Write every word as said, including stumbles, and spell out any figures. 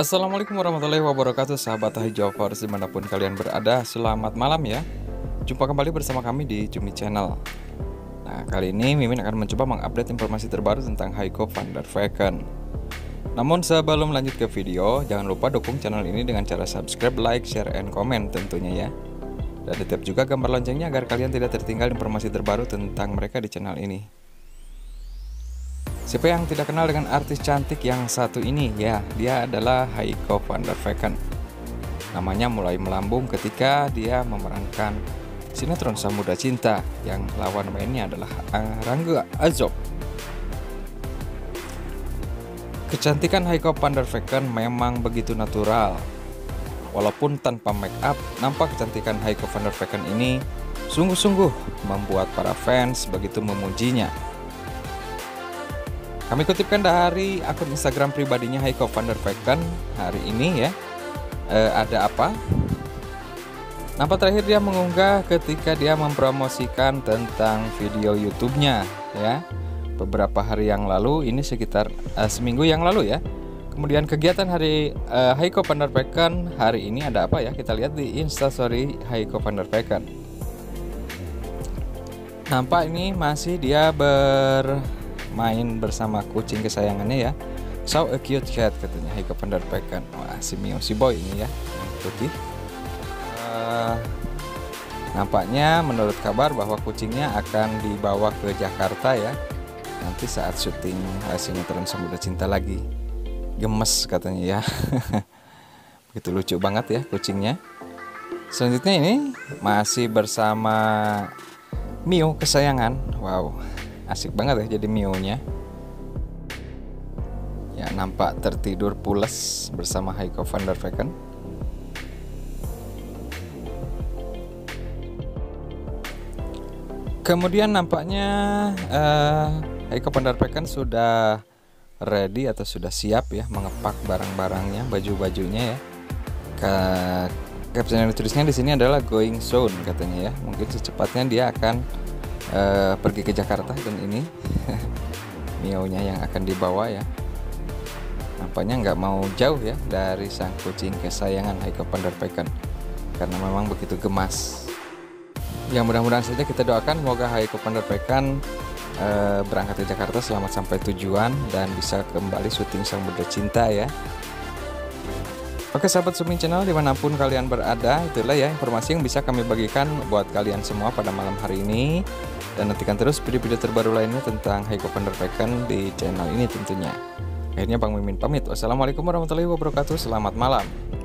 Assalamualaikum warahmatullahi wabarakatuh, sahabat Hijaovers dimanapun kalian berada. Selamat malam ya. Jumpa kembali bersama kami di Cumi Channel. Nah, kali ini Mimin akan mencoba mengupdate informasi terbaru tentang Haico van der Veken. Namun sebelum lanjut ke video, jangan lupa dukung channel ini dengan cara subscribe, like, share, and comment tentunya ya. Dan tetap juga gambar loncengnya agar kalian tidak tertinggal informasi terbaru tentang mereka di channel ini. Siapa yang tidak kenal dengan artis cantik yang satu ini? Ya, dia adalah Haico van der Veken. Namanya mulai melambung ketika dia memerankan sinetron Samuda Cinta yang lawan mainnya adalah Rangga Azof. Kecantikan Haico van der Veken memang begitu natural. Walaupun tanpa make up, nampak kecantikan Haico van der Veken ini sungguh-sungguh membuat para fans begitu memujinya. Kami kutipkan dari akun Instagram pribadinya Haico van der Veken hari ini ya. E, ada apa? Nampak terakhir dia mengunggah ketika dia mempromosikan tentang video YouTube-nya ya. Beberapa hari yang lalu, ini sekitar uh, seminggu yang lalu ya. Kemudian kegiatan hari uh, Haico van der Veken hari ini ada apa ya? Kita lihat di Instastory Haico van der Veken. Nampak ini masih dia bermain bersama kucing kesayangannya ya. So a cute cat katanya Haico van der Veken. Wah, si Mio si boy ini ya, yang putih. Uh, nampaknya menurut kabar bahwa kucingnya akan dibawa ke Jakarta ya. Nanti saat syuting sinetron Samuda Cinta lagi, gemes katanya ya. Begitu lucu banget ya kucingnya. Selanjutnya ini masih bersama Mio kesayangan. Wow, asik banget ya jadi Mio-nya. Ya, nampak tertidur pulas bersama Haico van der Veken. Kemudian nampaknya uh, Haico van der Veken sudah ready atau sudah siap ya mengepak barang-barangnya, baju-bajunya ya. Caption yang ditulisnya di sini adalah going soon katanya ya. Mungkin secepatnya dia akan uh, pergi ke Jakarta dan ini Mio-nya yang akan dibawa ya. Nampaknya nggak mau jauh ya dari sang kucing kesayangan Haico van der Veken karena memang begitu gemas. Yang mudah-mudahan saja kita doakan semoga Haico van der Veken berangkat ke Jakarta selamat sampai tujuan dan bisa kembali syuting Samuda Cinta ya. Oke sahabat Cumi Channel dimanapun kalian berada, itulah ya informasi yang bisa kami bagikan buat kalian semua pada malam hari ini. Dan nantikan terus video-video terbaru lainnya tentang Haico van der Veken di channel ini tentunya. Akhirnya Bang Mimin pamit. Wassalamualaikum warahmatullahi wabarakatuh. Selamat malam.